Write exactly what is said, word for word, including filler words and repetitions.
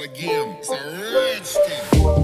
again. It's a red skin.